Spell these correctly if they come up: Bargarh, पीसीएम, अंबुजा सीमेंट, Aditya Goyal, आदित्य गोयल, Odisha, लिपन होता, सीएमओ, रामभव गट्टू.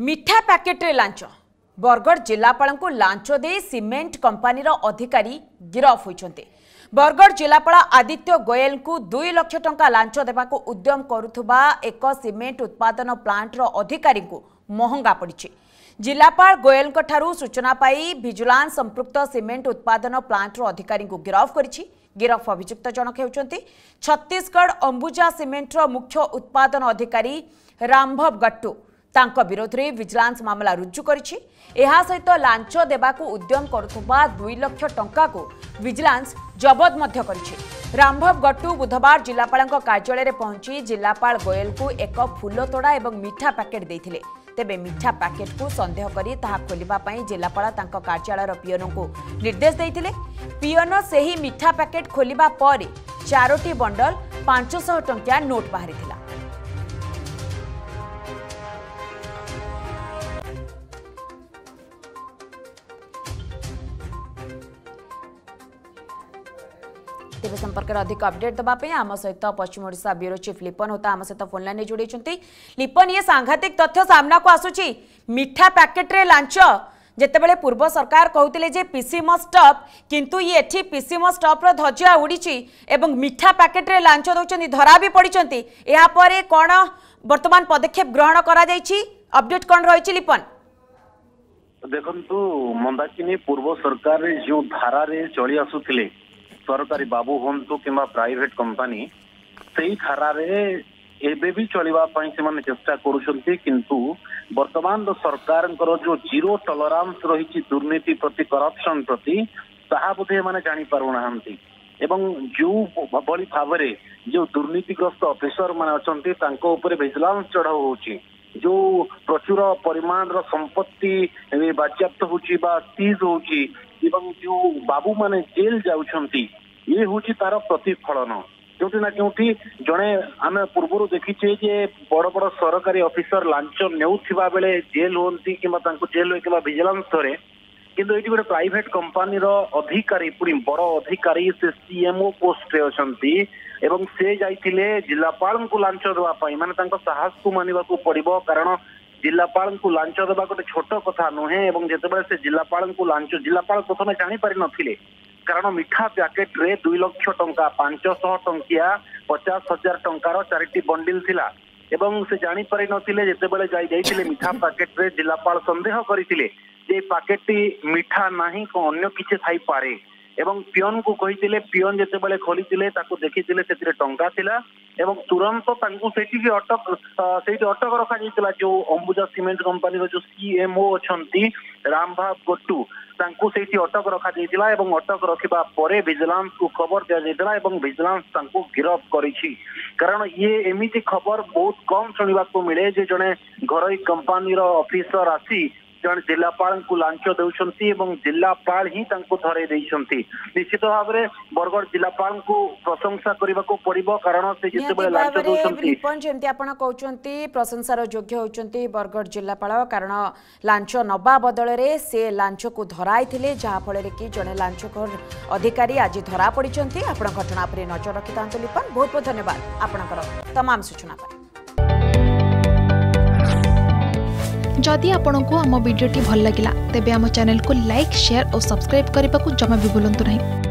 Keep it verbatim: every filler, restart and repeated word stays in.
मिठा पैकेट रे लांच बरगढ़ जिलापाल को लांच दे सीमेंट कंपनी अधिकारी गिरफ होइछन्ते। बरगढ़ जिलापाल आदित्य गोयल को दुई लाख टंका लांच देबा को उद्यम करुथबा एक सीमेंट उत्पादन प्लांट रो अधिकारी को महंगा पड़िछे। जिलापाल गोयल को ठारू सूचना पाई भिजुलांस संपृक्त सीमेंट उत्पादन प्लांट रो अधिकारी को गिरफ करिछि। गिरफ अभियुक्त जनक होउछन्ते छत्तीसगढ़ अंबुजा सीमेंट रो मुख्य उत्पादन अधिकारी रामभव गट्टू। तांको विरोध में विजिलेंस मामला रुजु करिछि। एहा सहित लांच देबाकू उद्यम करुथबा दुई लाख टंका को विजिलेंस जबत मध्य करिछि। रामभव गट्टू बुधवार जिलापाल कार्यालय में पहुंची जिलापाल गोयल को एक फूल तोड़ा एवं मिठा पैकेट देते। तेबे मिठा पैकेट को संदेह करी ताहा खोलिबा पई जिलापाल तांको कार्यालय पियन को निर्देश देते। पियन से ही मिठा पैकेट खोलिबा पर चारोटी बंडल पाँच सौ टंकिया नोट बाहरी थिला। तेज संपर्क अधिक अपडेट दबापे आम सहित पश्चिम ओडिशा ब्यूरो चीफ लिपन होता आम सहित फोन लाइन जोड़ी। लिपन, ये सांघातिक तथ्य सामना को आसुची मिठा पैकेट रे लांच जेतेबेले पूर्व सरकार कहते जे पीसीएम स्टॉप किंतु ये एठी पीसीएम स्टॉप रो धज्जा उड़ीची एवं मिठा पैकेट रे लांच दउचंती धरा भी पड़ीचंती। एहा परे कोन वर्तमान पदक्षेप ग्रहण करा जाईची अपडेट कोन रहिची लिपन? देखंतु मंदाकिनी पूर्व सरकार रे जो धारा रे चली आसुथिले सरकारी बाबू हूँ कि प्राइट कंपानी से ही धारे एवं भी चलने से चेष्टा करु। बर्तमान सरकार जो जीरो टॉलरेंस रही दुर्नीति प्रति करप्शन प्रति ता बोधे मैंने जापना एवं जो भाई भाव जो दुर्नीतिग्रस्त अफिसर मैंने अच्छा भिजिलेंस चढ़ाऊ हो जो प्रचुर परिमाण संपत्ति बाज्याप्त हो तीज हो जो बाबू माने जेल जाउछंती ये हूँ तार प्रतिफलन क्योंकि ना क्योंकि जड़े आम पूर्व देखीचे जे बड़ बड़ सरकारी अफिसर लांच नेउथिबा बेले जेल हूँ कि जेल हुए कि भिजिलेंस धरे कि गोटे प्राइट कंपानी अधिकारी पूरी बड़ अधिकारी से सीएमओ पोस्ट रे एवं से जाइतिले जिलापाल को लांच देवाई माने साहस को मानवाक पड़ो कारण जिलापाल को लांच देवा गोटे छोट कथा नुहे। जितेबाला से जिलापाल को लांच जिलापाल प्रथम जापारी नथिले कारण मिठा पैकेट रे दुई लक्ष टंका पांच सौ टंकिया पचास हजार टंकार चारिटी बंडिल थिला एवं से जापारी नथिले। जितेबाला जाई जाइतिले मिठा पैकेट रे जिलापाल संदेह करथिले जे पैकेटटी मिठा नाही को अन्य किछे थाई पारे एवं पियन को कही पियन जितेबाला खोली देखी से टंका थिला एवं तुरंत से अटक से अटक रखा जाता जो अंबुजा सीमेंट कंपनी जो सीएमओ अच्छा रामभाव गट्टू से अटक रखा जाता एवं अटक रखा पर भिजिलेंस को खबर दिजाई भिजिलेंस गिरफ करी कारण ये एमती खबर बहुत कम शुणा मिले जे जड़े घर कंपानी अफिसर आसी जन जिलापाल को लांच दे जिलापाल ही धरे निश्चित भाव में बरगढ़ जिलापाल को प्रशंसा करने को पड़ो कारण से जिते लांच लिपन जमी कहते प्रशंसार योग्य होती बरगढ़ जिलापाल कारण लांच नवा बदल में से लांच को धराई थे जहाँफल कि जड़े लांचखोर अधिकारी आज धरा पड़ घटना पर नजर रखी था। लिपन बहुत बहुत धन्यवाद आपणकर तमाम सूचना। जदि आपंक आम भिड्टे भल लगा तेब आम चैनल को लाइक शेयर और सब्सक्राइब करने को जमा भी भूलु ना।